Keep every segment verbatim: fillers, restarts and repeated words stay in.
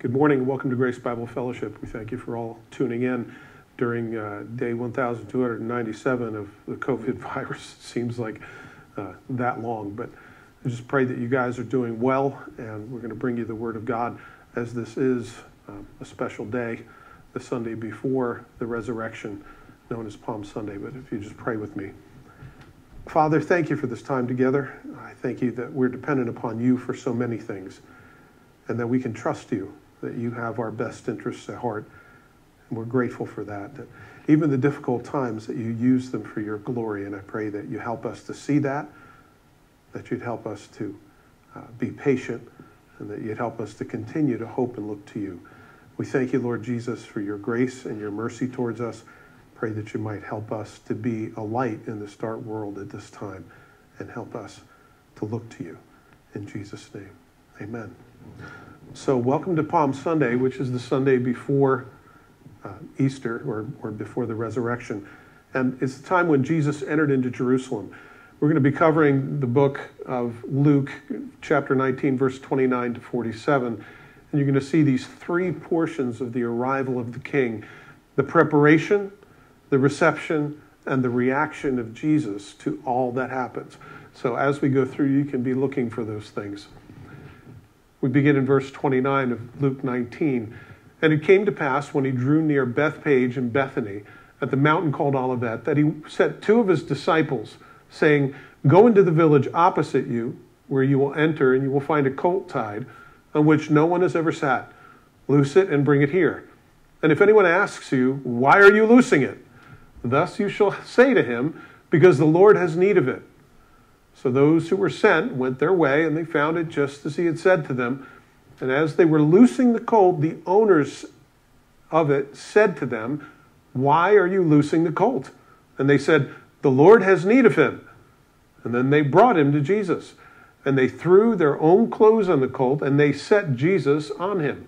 Good morning and welcome to Grace Bible Fellowship. We thank you for all tuning in during uh, day one thousand two hundred ninety-seven of the COVID virus. It seems like uh, that long, but I just pray that you guys are doing well, and we're going to bring you the Word of God as this is um, a special day, the Sunday before the resurrection, known as Palm Sunday. But if you just pray with me. Father, thank you for this time together. I thank you that we're dependent upon you for so many things, and that we can trust you, that you have our best interests at heart. And we're grateful for that, that even the difficult times, that you use them for your glory. And I pray that you help us to see that, that you'd help us to uh, be patient, and that you'd help us to continue to hope and look to you. We thank you, Lord Jesus, for your grace and your mercy towards us. Pray that you might help us to be a light in this dark world at this time, and help us to look to you. In Jesus' name, amen. So welcome to Palm Sunday, which is the Sunday before uh, Easter, or, or before the resurrection. And it's the time when Jesus entered into Jerusalem. We're going to be covering the book of Luke, chapter nineteen, verse twenty-nine to forty-seven. And you're going to see these three portions of the arrival of the King: the preparation, the reception, and the reaction of Jesus to all that happens. So as we go through, you can be looking for those things. We begin in verse twenty-nine of Luke nineteen. And it came to pass, when he drew near Bethpage and Bethany, at the mountain called Olivet, that he sent two of his disciples, saying, "Go into the village opposite you, where you will enter, and you will find a colt tied, on which no one has ever sat. Loose it and bring it here. And if anyone asks you, 'Why are you loosing it?' thus you shall say to him, 'Because the Lord has need of it.'" So those who were sent went their way, and they found it just as he had said to them. And as they were loosing the colt, the owners of it said to them, "Why are you loosing the colt?" And they said, "The Lord has need of him." And then they brought him to Jesus. And they threw their own clothes on the colt, and they set Jesus on him.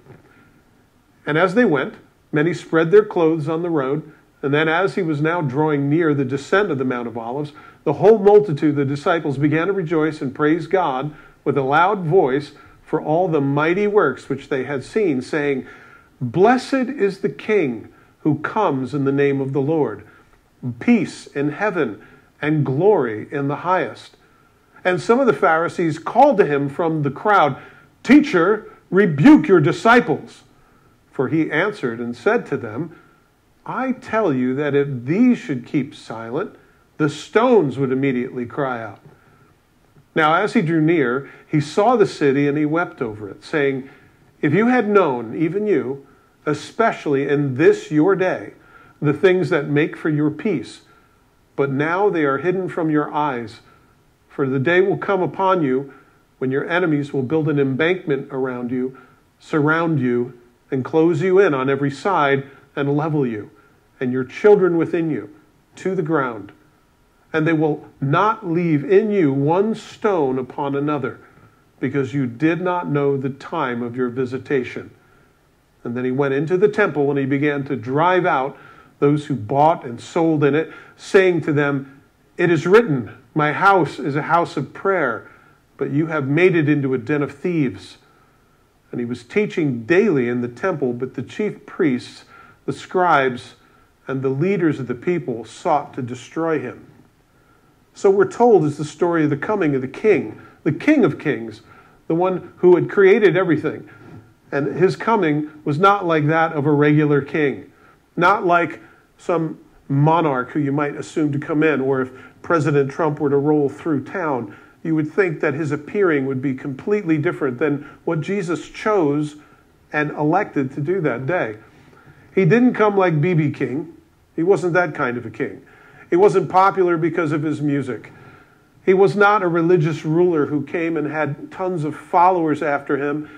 And as they went, many spread their clothes on the road. And then as he was now drawing near the descent of the Mount of Olives, the whole multitude, the disciples, began to rejoice and praise God with a loud voice for all the mighty works which they had seen, saying, "Blessed is the King who comes in the name of the Lord. Peace in heaven and glory in the highest." And some of the Pharisees called to him from the crowd, "Teacher, rebuke your disciples." For he answered and said to them, "I tell you that if these should keep silent, the stones would immediately cry out." Now as he drew near, he saw the city, and he wept over it, saying, "If you had known, even you, especially in this your day, the things that make for your peace, but now they are hidden from your eyes. For the day will come upon you when your enemies will build an embankment around you, surround you, and close you in on every side, and level you, and your children within you, to the ground. And they will not leave in you one stone upon another, because you did not know the time of your visitation." And then he went into the temple, and he began to drive out those who bought and sold in it, saying to them, "It is written, 'My house is a house of prayer,' but you have made it into a den of thieves." And he was teaching daily in the temple, but the chief priests, the scribes, and the leaders of the people sought to destroy him. So we're told is the story of the coming of the King, the King of Kings, the one who had created everything. And his coming was not like that of a regular king, not like some monarch who you might assume to come in, or if President Trump were to roll through town, you would think that his appearing would be completely different than what Jesus chose and elected to do that day. He didn't come like B B King. He wasn't that kind of a king. He wasn't popular because of his music. He was not a religious ruler who came and had tons of followers after him.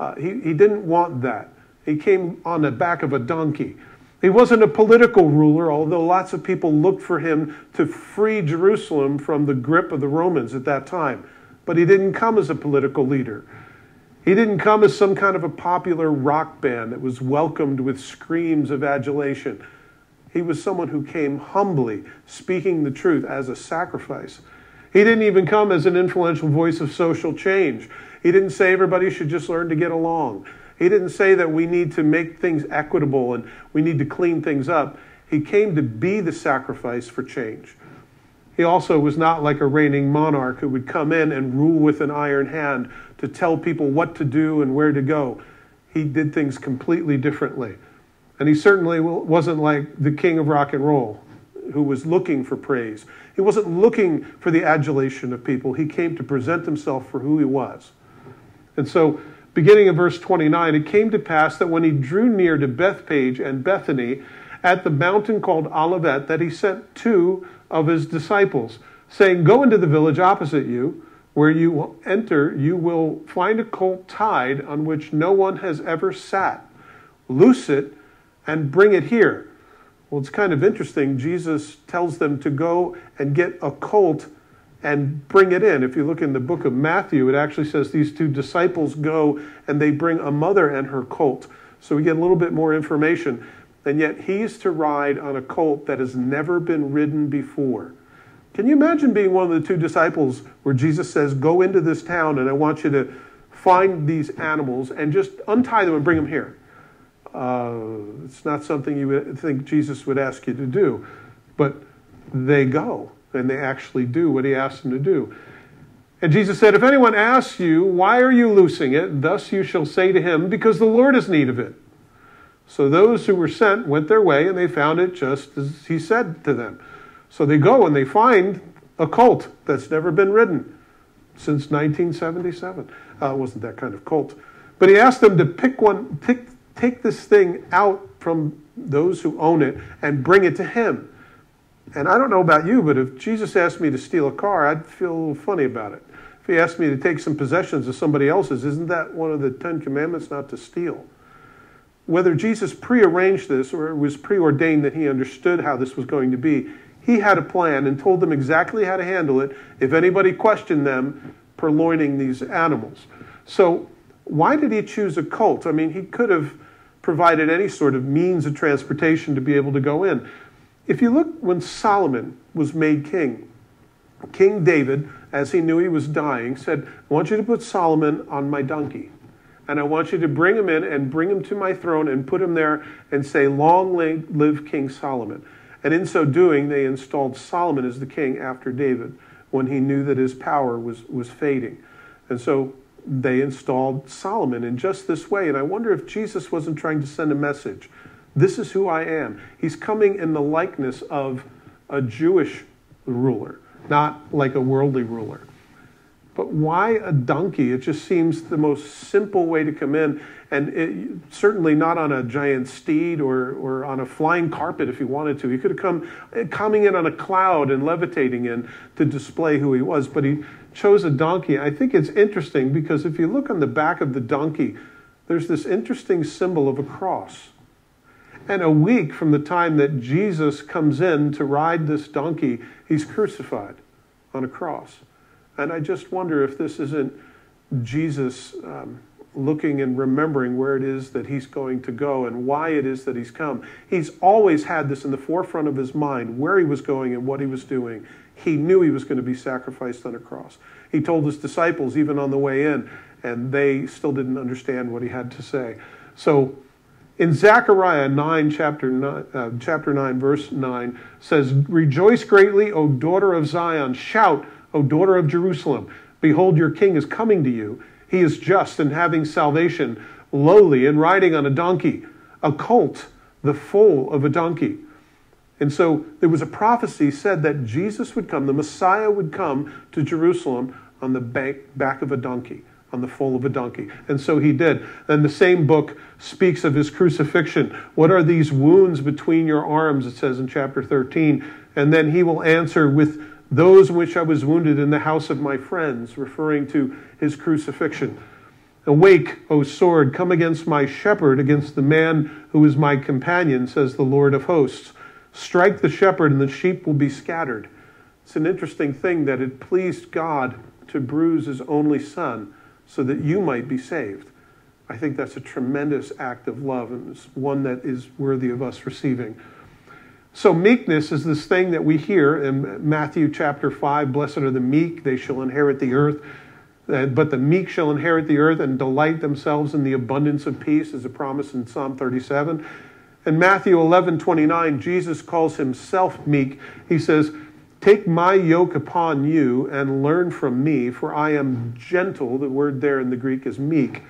Uh, he, he didn't want that. He came on the back of a donkey. He wasn't a political ruler, although lots of people looked for him to free Jerusalem from the grip of the Romans at that time. But he didn't come as a political leader. He didn't come as some kind of a popular rock band that was welcomed with screams of adulation. He was someone who came humbly, speaking the truth as a sacrifice. He didn't even come as an influential voice of social change. He didn't say everybody should just learn to get along. He didn't say that we need to make things equitable and we need to clean things up. He came to be the sacrifice for change. He also was not like a reigning monarch who would come in and rule with an iron hand to tell people what to do and where to go. He did things completely differently. And he certainly wasn't like the king of rock and roll who was looking for praise. He wasn't looking for the adulation of people. He came to present himself for who he was. And so, beginning in verse twenty-nine, it came to pass that when he drew near to Bethpage and Bethany at the mountain called Olivet, that he sent two of his disciples, saying, "Go into the village opposite you, where you enter, you will find a colt tied on which no one has ever sat. Loose it and bring it here." Well, it's kind of interesting. Jesus tells them to go and get a colt and bring it in. If you look in the book of Matthew, it actually says these two disciples go and they bring a mother and her colt. So we get a little bit more information. And yet he's to ride on a colt that has never been ridden before. Can you imagine being one of the two disciples where Jesus says, "Go into this town and I want you to find these animals and just untie them and bring them here"? Uh, it's not something you would think Jesus would ask you to do. But they go and they actually do what he asked them to do. And Jesus said, "If anyone asks you, 'Why are you loosing it?' thus you shall say to him, 'Because the Lord has need of it.'" So those who were sent went their way, and they found it just as he said to them. So they go and they find a colt that's never been ridden since nineteen seventy-seven. Uh, it wasn't that kind of colt. But he asked them to pick one, pick, take this thing out from those who own it and bring it to him. And I don't know about you, but if Jesus asked me to steal a car, I'd feel a little funny about it. If he asked me to take some possessions of somebody else's, isn't that one of the Ten Commandments not to steal? Whether Jesus prearranged this or it was preordained that he understood how this was going to be, he had a plan and told them exactly how to handle it if anybody questioned them purloining these animals. So why did he choose a colt? I mean, he could have provided any sort of means of transportation to be able to go in. If you look when Solomon was made king, King David, as he knew he was dying, said, "I want you to put Solomon on my donkey. And I want you to bring him in and bring him to my throne and put him there and say, 'Long live King Solomon.'" And in so doing, they installed Solomon as the king after David when he knew that his power was, was fading. And so they installed Solomon in just this way. And I wonder if Jesus wasn't trying to send a message. This is who I am. He's coming in the likeness of a Jewish ruler, not like a worldly ruler. But why a donkey? It just seems the most simple way to come in, and it, certainly not on a giant steed or, or on a flying carpet if he wanted to. He could have come coming in on a cloud and levitating in to display who he was, but he chose a donkey. I think it's interesting because if you look on the back of the donkey, there's this interesting symbol of a cross. And a week from the time that Jesus comes in to ride this donkey, he's crucified on a cross. And I just wonder if this isn't Jesus um, looking and remembering where it is that he's going to go and why it is that he's come. He's always had this in the forefront of his mind, where he was going and what he was doing. He knew he was going to be sacrificed on a cross. He told his disciples even on the way in, and they still didn't understand what he had to say. So in Zechariah nine, chapter nine, uh, chapter nine, verse nine, says, "Rejoice greatly, O daughter of Zion. Shout, O daughter of Jerusalem, behold, your king is coming to you. He is just and having salvation, lowly and riding on a donkey, a colt, the foal of a donkey." And so there was a prophecy said that Jesus would come, the Messiah would come to Jerusalem on the back of a donkey, on the foal of a donkey. And so he did. And the same book speaks of his crucifixion. "What are these wounds between your arms?" it says in chapter thirteen. And then he will answer with, "Those which I was wounded in the house of my friends," referring to his crucifixion. "Awake, O sword, come against my shepherd, against the man who is my companion, says the Lord of hosts. Strike the shepherd and the sheep will be scattered." It's an interesting thing that it pleased God to bruise his only son so that you might be saved. I think that's a tremendous act of love, and it's one that is worthy of us receiving. So meekness is this thing that we hear in Matthew chapter five, "Blessed are the meek, they shall inherit the earth." But the meek shall inherit the earth and delight themselves in the abundance of peace, is a promise in Psalm thirty-seven. In Matthew eleven twenty-nine, Jesus calls himself meek. He says, "Take my yoke upon you and learn from me, for I am gentle," the word there in the Greek is meek,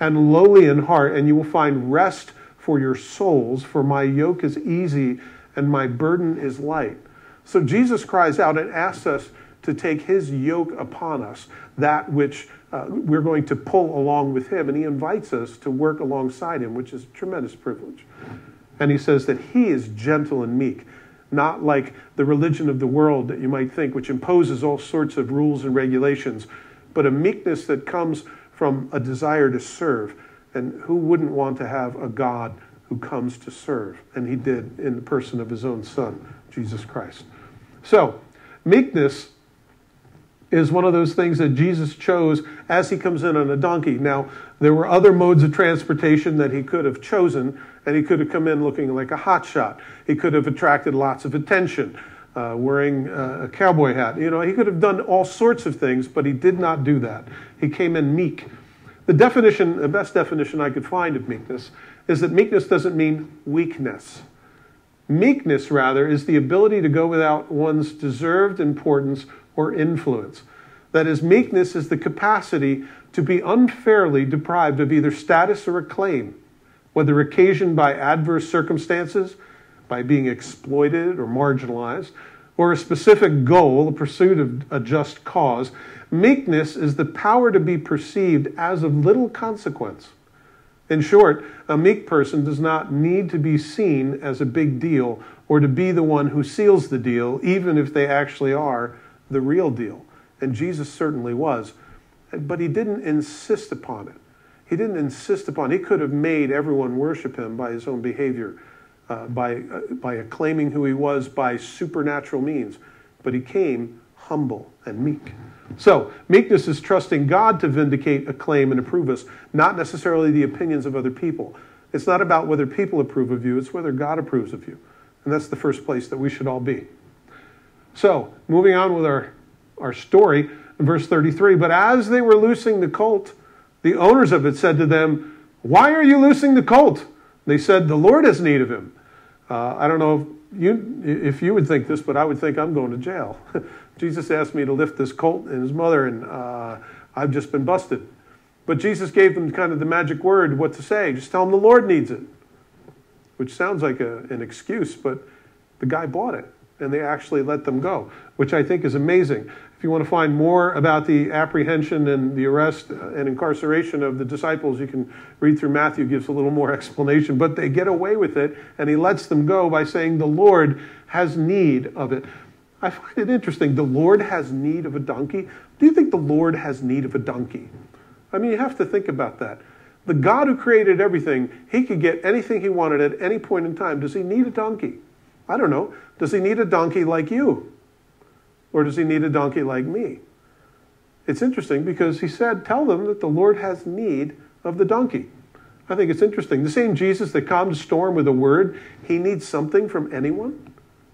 "and lowly in heart, and you will find rest for your souls, for my yoke is easy and my burden is light." So Jesus cries out and asks us to take his yoke upon us, that which uh, we're going to pull along with him, and he invites us to work alongside him, which is a tremendous privilege. And he says that he is gentle and meek, not like the religion of the world that you might think, which imposes all sorts of rules and regulations, but a meekness that comes from a desire to serve. And who wouldn't want to have a God who comes to serve? And he did in the person of his own son, Jesus Christ. So, meekness is one of those things that Jesus chose as he comes in on a donkey. Now, there were other modes of transportation that he could have chosen, and he could have come in looking like a hotshot. He could have attracted lots of attention, uh, wearing uh, a cowboy hat. You know, he could have done all sorts of things, but he did not do that. He came in meek. The definition, the best definition I could find of meekness, is that meekness doesn't mean weakness. Meekness, rather, is the ability to go without one's deserved importance or influence. That is, meekness is the capacity to be unfairly deprived of either status or acclaim, whether occasioned by adverse circumstances, by being exploited or marginalized, or a specific goal, the pursuit of a just cause. Meekness is the power to be perceived as of little consequence. In short, a meek person does not need to be seen as a big deal or to be the one who seals the deal, even if they actually are the real deal. And Jesus certainly was. But he didn't insist upon it. He didn't insist upon it. He could have made everyone worship him by his own behavior, uh, by, uh, by acclaiming who he was by supernatural means. But he came humble and meek. So, meekness is trusting God to vindicate, acclaim, and approve us, not necessarily the opinions of other people. It's not about whether people approve of you, it's whether God approves of you. And that's the first place that we should all be. So, moving on with our, our story, in verse thirty-three, "But as they were loosing the colt, the owners of it said to them, 'Why are you loosing the colt?' They said, 'The Lord has need of him.'" Uh, I don't know if you, if you would think this, but I would think, I'm going to jail. Jesus asked me to lift this colt and his mother, and uh, I've just been busted. But Jesus gave them kind of the magic word, what to say. Just tell them the Lord needs it, which sounds like a, an excuse, but the guy bought it. And they actually let them go, which I think is amazing. If you want to find more about the apprehension and the arrest and incarceration of the disciples, you can read through Matthew, gives a little more explanation. But they get away with it, and he lets them go by saying, "The Lord has need of it." I find it interesting. The Lord has need of a donkey. Do you think the Lord has need of a donkey? I mean, you have to think about that. The God who created everything, he could get anything he wanted at any point in time. Does he need a donkey? I don't know. Does he need a donkey like you? Or does he need a donkey like me? It's interesting because he said, tell them that the Lord has need of the donkey. I think it's interesting. The same Jesus that calmed a storm with a word, he needs something from anyone?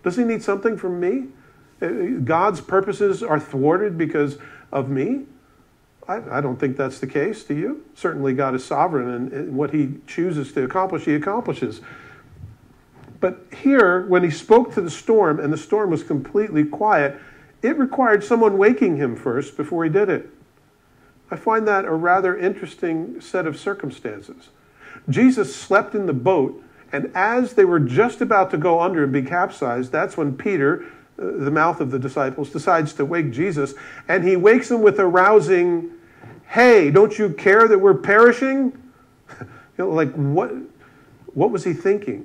Does he need something from me? God's purposes are thwarted because of me? I, I don't think that's the case. Do you? Certainly God is sovereign, and, and what he chooses to accomplish, he accomplishes. But here, when he spoke to the storm and the storm was completely quiet, it required someone waking him first before he did it. I find that a rather interesting set of circumstances. Jesus slept in the boat, and as they were just about to go under and be capsized, that's when Peter, the mouth of the disciples, decides to wake Jesus, and he wakes him with a rousing, "Hey, don't you care that we're perishing?" You know, like, what, what was he thinking?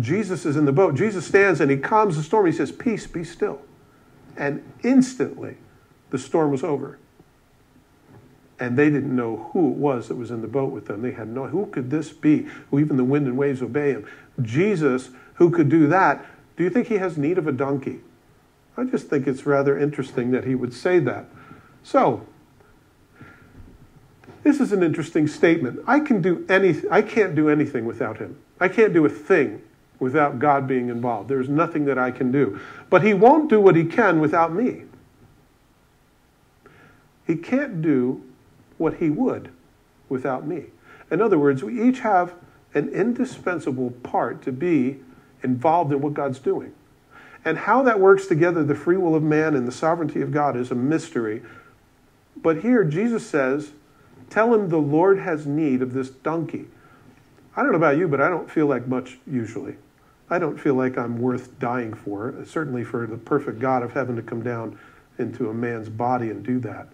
Jesus is in the boat. Jesus stands and he calms the storm. He says, "Peace, be still." And instantly, the storm was over. And they didn't know who it was that was in the boat with them. They had no, who could this be? Who even the wind and waves obey him? Jesus, who could do that? Do you think he has need of a donkey? I just think it's rather interesting that he would say that. So, this is an interesting statement. I can do anything. I can't do anything without him. I can't do a thing without God being involved. There's nothing that I can do. But he won't do what he can without me. He can't do what he would without me. In other words, we each have an indispensable part to be involved in what God's doing. And how that works together, the free will of man and the sovereignty of God, is a mystery. But here Jesus says, tell him the Lord has need of this donkey. I don't know about you, but I don't feel like much usually. I don't feel like I'm worth dying for, certainly for the perfect God of heaven to come down into a man's body and do that.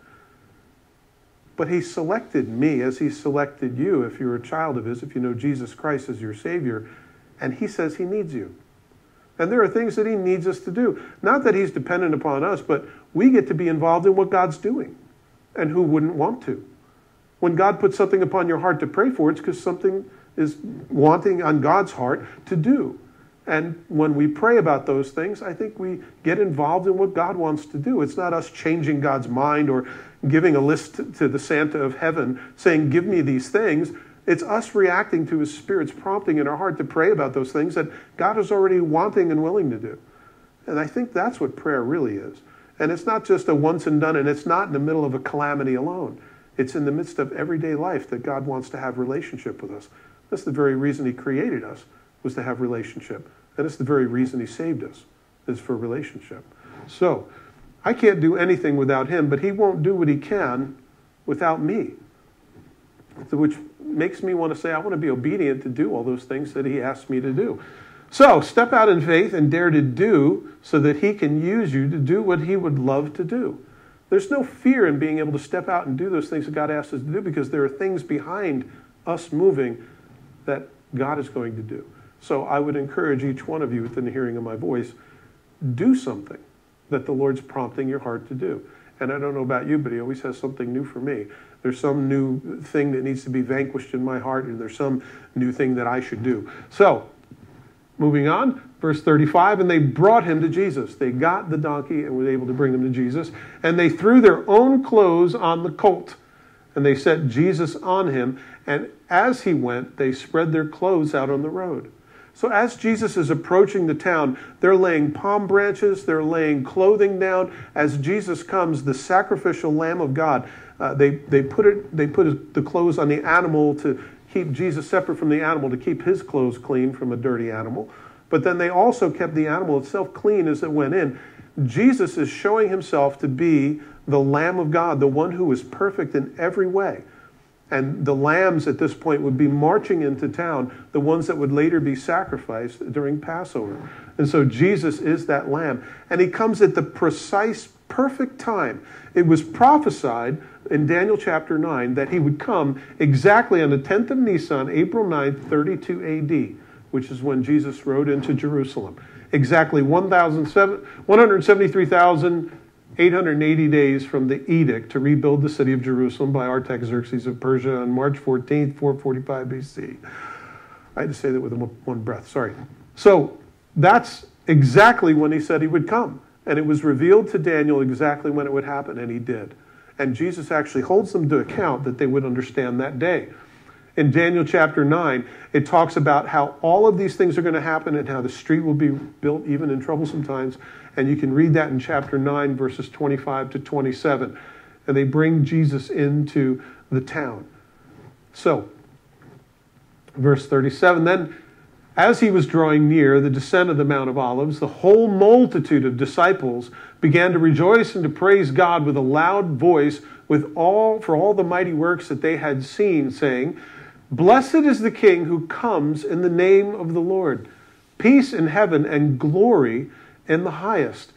But he selected me as he selected you, if you're a child of his, if you know Jesus Christ as your Savior, and he says he needs you. And there are things that he needs us to do. Not that he's dependent upon us, but we get to be involved in what God's doing. And who wouldn't want to? When God puts something upon your heart to pray for, it's because something is wanting on God's heart to do. And when we pray about those things, I think we get involved in what God wants to do. It's not us changing God's mind or giving a list to the Santa of heaven saying, give me these things. It's us reacting to his Spirit's prompting in our heart to pray about those things that God is already wanting and willing to do. And I think that's what prayer really is. And it's not just a once and done, and it's not in the middle of a calamity alone. It's in the midst of everyday life that God wants to have relationship with us. That's the very reason he created us, was to have relationship. And it's the very reason he saved us, is for relationship. So, I can't do anything without him, but he won't do what he can without me. Which makes me want to say, I want to be obedient to do all those things that he asks me to do. So, step out in faith and dare to do so that he can use you to do what he would love to do. There's no fear in being able to step out and do those things that God asks us to do, because there are things behind us moving that God is going to do. So I would encourage each one of you within the hearing of my voice, do something that the Lord's prompting your heart to do. And I don't know about you, but he always has something new for me. There's some new thing that needs to be vanquished in my heart, and there's some new thing that I should do. So, moving on, verse thirty-five, and they brought him to Jesus. They got the donkey and were able to bring him to Jesus. And they threw their own clothes on the colt, and they set Jesus on him. And as he went, they spread their clothes out on the road. So as Jesus is approaching the town, they're laying palm branches, they're laying clothing down. As Jesus comes, the sacrificial Lamb of God, uh, they, they put it, they put the clothes on the animal to keep Jesus separate from the animal, to keep his clothes clean from a dirty animal. But then they also kept the animal itself clean as it went in. Jesus is showing himself to be the Lamb of God, the one who is perfect in every way. And the lambs at this point would be marching into town, the ones that would later be sacrificed during Passover. And so Jesus is that lamb. And he comes at the precise, perfect time. It was prophesied in Daniel chapter nine that he would come exactly on the tenth of Nisan, April ninth, thirty-two A D, which is when Jesus rode into Jerusalem. Exactly one hundred seventy-three thousand eight hundred eighty days from the edict to rebuild the city of Jerusalem by Artaxerxes of Persia on March fourteenth, four forty-five B C. I had to say that with one breath, sorry. So that's exactly when he said he would come. And it was revealed to Daniel exactly when it would happen, and he did. And Jesus actually holds them to account that they would understand that day. In Daniel chapter nine, it talks about how all of these things are going to happen and how the street will be built even in troublesome times. And you can read that in chapter nine, verses twenty-five to twenty-seven. And they bring Jesus into the town. So, verse thirty-seven, then as he was drawing near the descent of the Mount of Olives, the whole multitude of disciples began to rejoice and to praise God with a loud voice with all for all the mighty works that they had seen, saying, blessed is the King who comes in the name of the Lord. Peace in heaven and glory in the highest.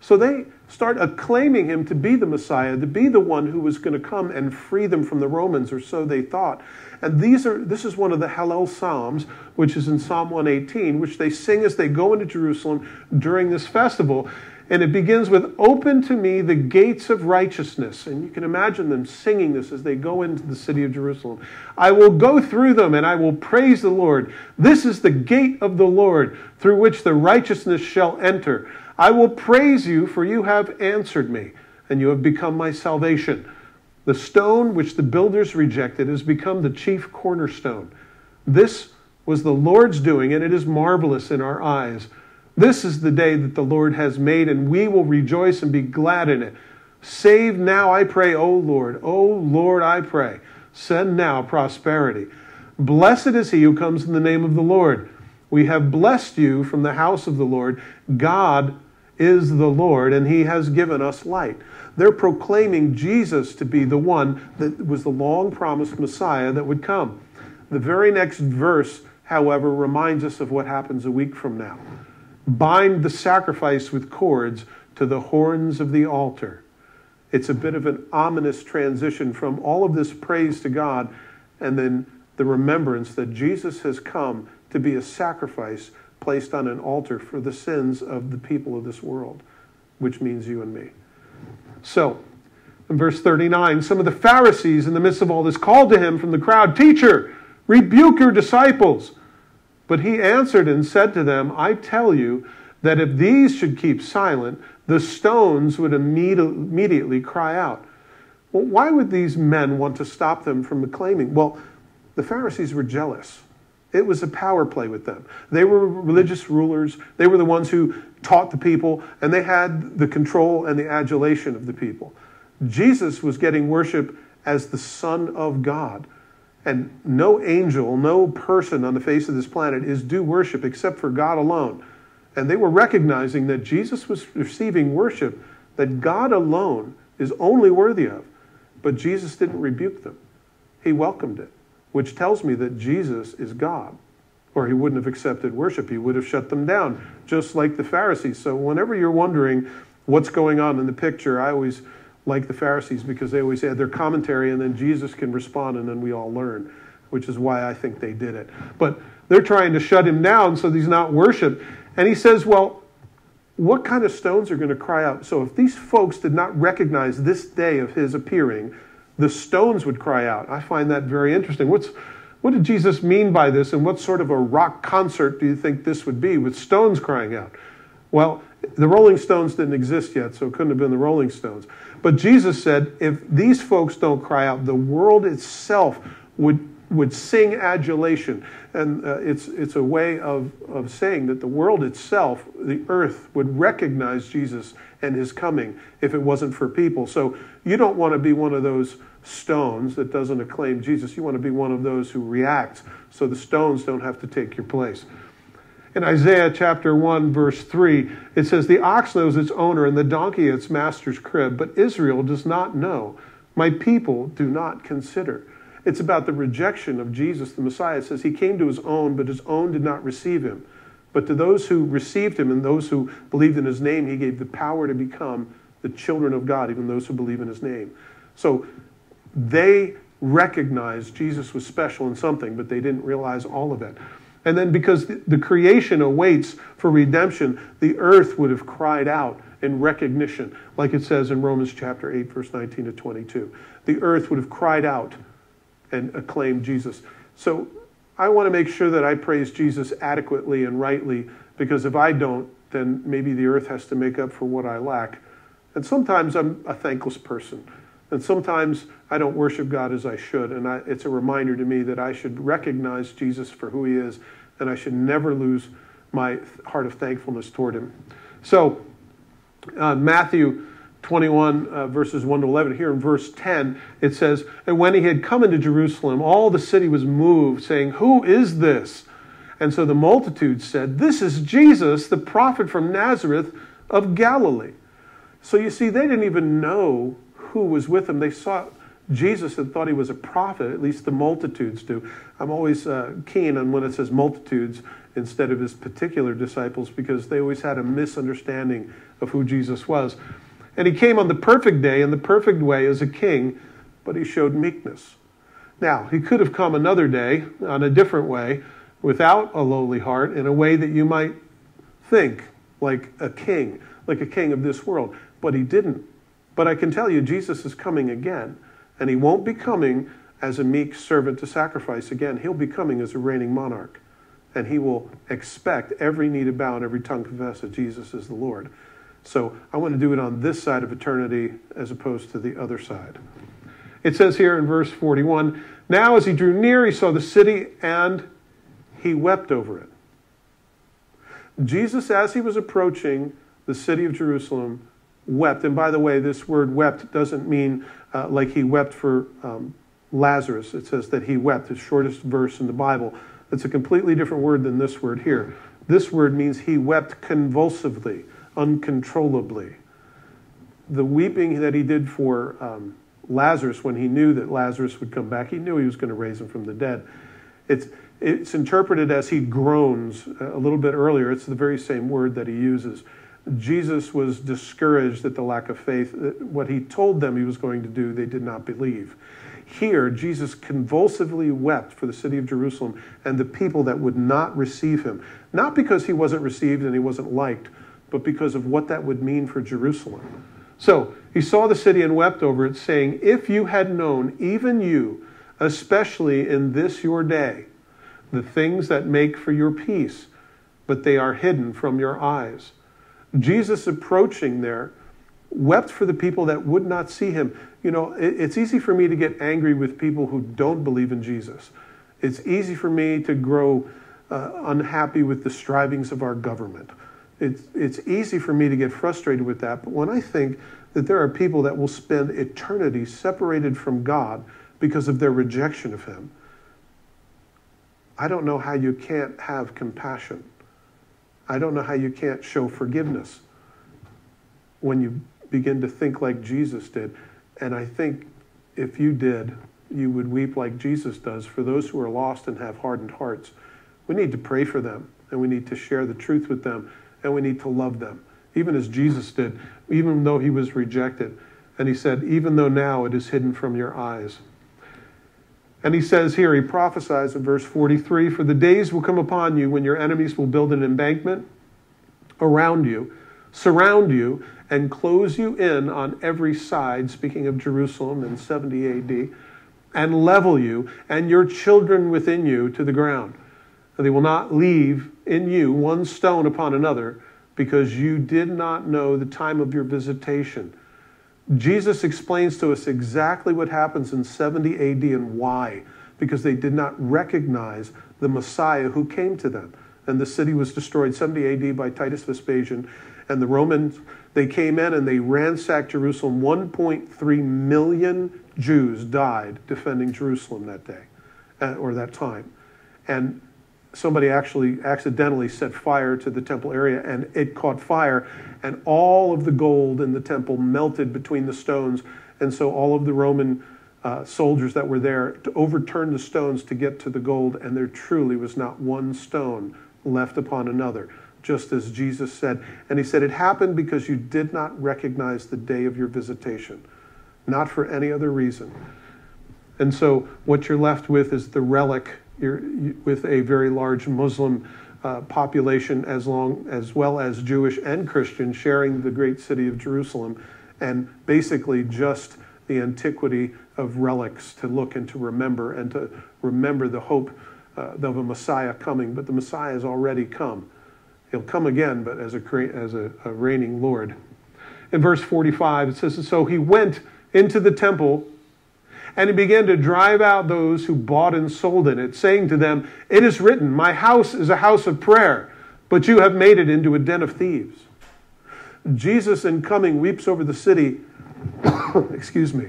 So they start acclaiming him to be the Messiah, to be the one who was going to come and free them from the Romans, or so they thought. And these are this is one of the Hallel Psalms, which is in Psalm one eighteen, which they sing as they go into Jerusalem during this festival. And it begins with, open to me the gates of righteousness. And you can imagine them singing this as they go into the city of Jerusalem. I will go through them and I will praise the Lord. This is the gate of the Lord through which the righteousness shall enter. I will praise you, for you have answered me, and you have become my salvation. The stone which the builders rejected has become the chief cornerstone. This was the Lord's doing, and it is marvelous in our eyes. This is the day that the Lord has made, and we will rejoice and be glad in it. Save now, I pray, O Lord. O Lord, I pray. Send now prosperity. Blessed is he who comes in the name of the Lord. We have blessed you from the house of the Lord. God is the Lord, and he has given us light. They're proclaiming Jesus to be the one that was the long-promised Messiah that would come. The very next verse, however, reminds us of what happens a week from now. Bind the sacrifice with cords to the horns of the altar. It's a bit of an ominous transition from all of this praise to God and then the remembrance that Jesus has come to be a sacrifice placed on an altar for the sins of the people of this world, which means you and me. So, in verse thirty-nine, some of the Pharisees in the midst of all this called to him from the crowd, "Teacher, rebuke your disciples." But he answered and said to them, "I tell you that if these should keep silent, the stones would immediately cry out." Well, why would these men want to stop them from acclaiming? Well, the Pharisees were jealous. It was a power play with them. They were religious rulers. They were the ones who taught the people, and they had the control and the adulation of the people. Jesus was getting worship as the Son of God. And no angel, no person on the face of this planet is due worship except for God alone. And they were recognizing that Jesus was receiving worship that God alone is only worthy of. But Jesus didn't rebuke them. He welcomed it, which tells me that Jesus is God, or he wouldn't have accepted worship. He would have shut them down, just like the Pharisees. So whenever you're wondering what's going on in the picture, I always like the Pharisees because they always had their commentary, and then Jesus can respond, and then we all learn, which is why I think they did it. But they're trying to shut him down so he's not worshiped. And he says, well, what kind of stones are going to cry out? So if these folks did not recognize this day of his appearing, the stones would cry out. I find that very interesting. What's, what did Jesus mean by this, and what sort of a rock concert do you think this would be with stones crying out? Well, the Rolling Stones didn't exist yet, so it couldn't have been the Rolling Stones. But Jesus said, if these folks don't cry out, the world itself would would sing adulation. And uh, it's it's a way of, of saying that the world itself, the earth, would recognize Jesus and his coming if it wasn't for people. So you don't want to be one of those stones that doesn't acclaim Jesus. You want to be one of those who reacts so the stones don't have to take your place. In Isaiah chapter one, verse three, it says, "The ox knows its owner and the donkey its master's crib, but Israel does not know. My people do not consider." It's about the rejection of Jesus, the Messiah. It says he came to his own, but his own did not receive him. But to those who received him and those who believed in his name, he gave the power to become the children of God, even those who believe in his name. So they recognized Jesus was special in something, but they didn't realize all of it. And then because the creation awaits for redemption, the earth would have cried out in recognition, like it says in Romans chapter eight, verse nineteen to twenty-two. The earth would have cried out and acclaimed Jesus. So I want to make sure that I praise Jesus adequately and rightly, because if I don't, then maybe the earth has to make up for what I lack. And sometimes I'm a thankless person. And sometimes I don't worship God as I should, and I, it's a reminder to me that I should recognize Jesus for who he is, and I should never lose my heart of thankfulness toward him. So uh, Matthew twenty-one, uh, verses one to eleven, here in verse ten, it says, "And when he had come into Jerusalem, all the city was moved, saying, 'Who is this?' And so the multitude said, 'This is Jesus, the prophet from Nazareth of Galilee.'" So you see, they didn't even know who was with him. They saw Jesus and thought he was a prophet, at least the multitudes do. I'm always uh, keen on when it says multitudes instead of his particular disciples, because they always had a misunderstanding of who Jesus was. "And he came on the perfect day in the perfect way as a king, but he showed meekness." Now, he could have come another day on a different way without a lowly heart, in a way that you might think like a king, like a king of this world, but he didn't. But I can tell you, Jesus is coming again, and he won't be coming as a meek servant to sacrifice again. He'll be coming as a reigning monarch, and he will expect every knee to bow and every tongue confess that Jesus is the Lord. So I want to do it on this side of eternity as opposed to the other side. It says here in verse forty-one, "Now as he drew near, he saw the city, and he wept over it." Jesus, as he was approaching the city of Jerusalem, wept. And by the way, this word wept doesn't mean uh, like he wept for um, Lazarus. It says that he wept, the shortest verse in the Bible. It's a completely different word than this word here. This word means he wept convulsively, uncontrollably. The weeping that he did for um, Lazarus when he knew that Lazarus would come back, he knew he was going to raise him from the dead. It's, it's interpreted as he groans a little bit earlier. It's the very same word that he uses. Jesus was discouraged at the lack of faith. What he told them he was going to do, they did not believe. Here, Jesus convulsively wept for the city of Jerusalem and the people that would not receive him. Not because he wasn't received and he wasn't liked, but because of what that would mean for Jerusalem. So, he saw the city and wept over it, saying, "If you had known, even you, especially in this your day, the things that make for your peace, but they are hidden from your eyes." Jesus approaching there wept for the people that would not see him. You know, it's easy for me to get angry with people who don't believe in Jesus. It's easy for me to grow uh, unhappy with the strivings of our government. It's, it's easy for me to get frustrated with that, but when I think that there are people that will spend eternity separated from God because of their rejection of him, I don't know how you can't have compassion. I don't know how you can't show forgiveness when you begin to think like Jesus did. And I think if you did, you would weep like Jesus does for those who are lost and have hardened hearts. We need to pray for them, and we need to share the truth with them, and we need to love them, even as Jesus did, even though he was rejected. And he said, "Even though now it is hidden from your eyes." And he says here, he prophesies in verse forty-three, "For the days will come upon you when your enemies will build an embankment around you, surround you, and close you in on every side," speaking of Jerusalem in seventy A D, "and level you and your children within you to the ground. And they will not leave in you one stone upon another, because you did not know the time of your visitation." Jesus explains to us exactly what happens in seventy A D and why. Because they did not recognize the Messiah who came to them. And the city was destroyed seventy A D by Titus Vespasian. And the Romans, they came in and they ransacked Jerusalem. one point three million Jews died defending Jerusalem that day, or that time. And somebody actually accidentally set fire to the temple area, and it caught fire, and all of the gold in the temple melted between the stones. And so all of the Roman uh, soldiers that were there to overturn the stones to get to the gold, and there truly was not one stone left upon another, just as Jesus said. And he said, it happened because you did not recognize the day of your visitation, not for any other reason. And so what you're left with is the relic. You're with a very large Muslim uh, population, as long as well as Jewish and Christian, sharing the great city of Jerusalem, and basically just the antiquity of relics to look and to remember, and to remember the hope uh, of a Messiah coming. But the Messiah has already come. He'll come again, but as a as a, a reigning Lord. In verse forty-five, it says, "So he went into the temple, and he began to drive out those who bought and sold in it, saying to them, 'It is written, my house is a house of prayer, but you have made it into a den of thieves.'" Jesus in coming weeps over the city, excuse me,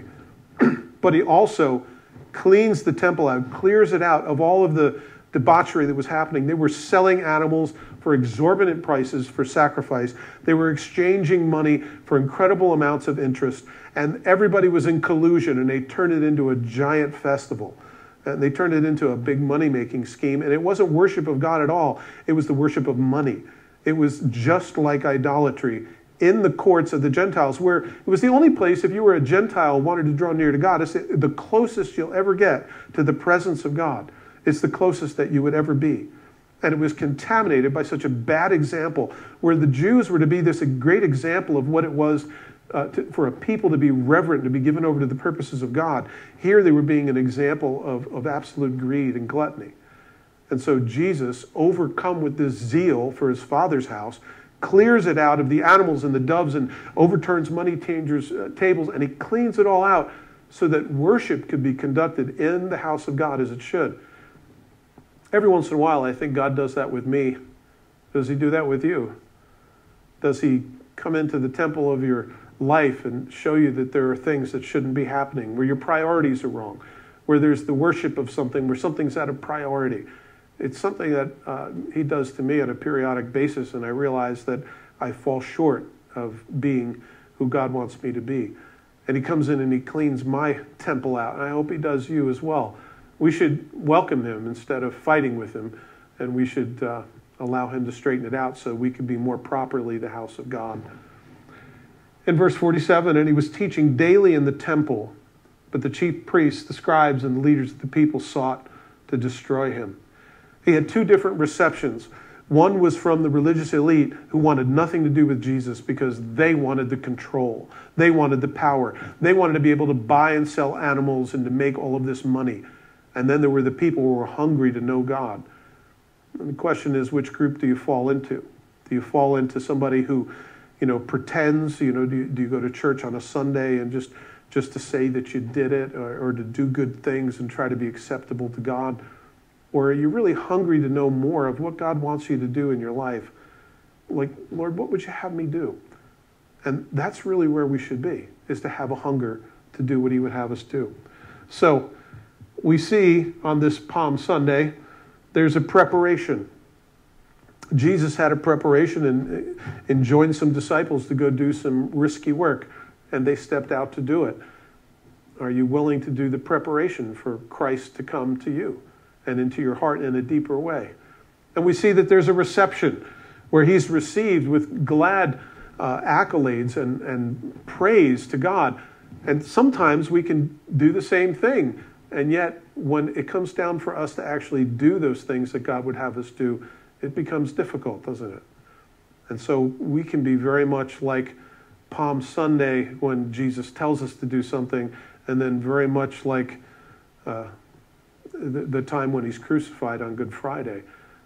but he also cleans the temple out, clears it out of all of the debauchery that was happening. They were selling animals for exorbitant prices for sacrifice. They were exchanging money for incredible amounts of interest. And everybody was in collusion, and they turned it into a giant festival. And they turned it into a big money-making scheme. And it wasn't worship of God at all. It was the worship of money. It was just like idolatry in the courts of the Gentiles, where it was the only place, if you were a Gentile and wanted to draw near to God, it's the closest you'll ever get to the presence of God. It's the closest that you would ever be. And it was contaminated by such a bad example, where the Jews were to be this great example of what it was uh, to, for a people to be reverent, to be given over to the purposes of God. Here they were being an example of, of absolute greed and gluttony. And so Jesus, overcome with this zeal for his Father's house, clears it out of the animals and the doves, and overturns money changers' uh, tables, and he cleans it all out so that worship could be conducted in the house of God as it should. Every once in a while, I think God does that with me. Does he do that with you? Does he come into the temple of your life and show you that there are things that shouldn't be happening, where your priorities are wrong, where there's the worship of something, where something's out of priority. It's something that uh, he does to me on a periodic basis, and I realize that I fall short of being who God wants me to be. And he comes in and he cleans my temple out, and I hope he does you as well. We should welcome him instead of fighting with him, and we should uh, allow him to straighten it out so we can be more properly the house of God. In verse forty-seven, and he was teaching daily in the temple, but the chief priests, the scribes, and the leaders of the people sought to destroy him. He had two different receptions. One was from the religious elite who wanted nothing to do with Jesus because they wanted the control. They wanted the power. They wanted to be able to buy and sell animals and to make all of this money. And then there were the people who were hungry to know God. And the question is, which group do you fall into? Do you fall into somebody who, you know, pretends? You know, do you, do you go to church on a Sunday and just, just to say that you did it, or, or to do good things and try to be acceptable to God? Or are you really hungry to know more of what God wants you to do in your life? Like, Lord, what would you have me do? And that's really where we should be, is to have a hunger to do what he would have us do. So we see on this Palm Sunday, there's a preparation. Jesus had a preparation and, and joined some disciples to go do some risky work, and they stepped out to do it. Are you willing to do the preparation for Christ to come to you and into your heart in a deeper way? And we see that there's a reception where he's received with glad uh, accolades and, and praise to God. And sometimes we can do the same thing. And yet, when it comes down for us to actually do those things that God would have us do, it becomes difficult, doesn't it? And so we can be very much like Palm Sunday when Jesus tells us to do something, and then very much like Uh, the time when he's crucified on Good Friday,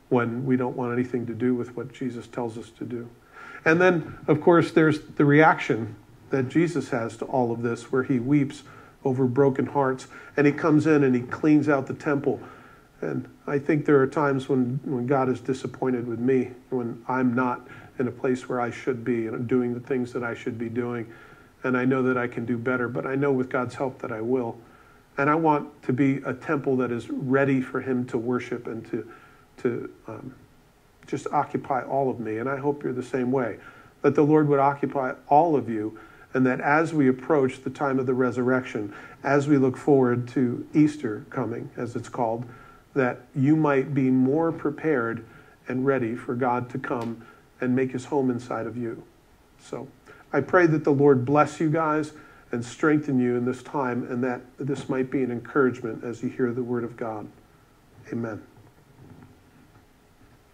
when we don't want anything to do with what Jesus tells us to do. And then, of course, there's the reaction that Jesus has to all of this, where he weeps over broken hearts, and he comes in and he cleans out the temple. And I think there are times when, when God is disappointed with me, when I'm not in a place where I should be and doing the things that I should be doing. And I know that I can do better, but I know with God's help that I will. And I want to be a temple that is ready for him to worship and to to um, just occupy all of me. And I hope you're the same way, that the Lord would occupy all of you, and that as we approach the time of the resurrection, as we look forward to Easter coming, as it's called, that you might be more prepared and ready for God to come and make his home inside of you. So I pray that the Lord bless you guys and strengthen you in this time, and that this might be an encouragement as you hear the word of God. Amen.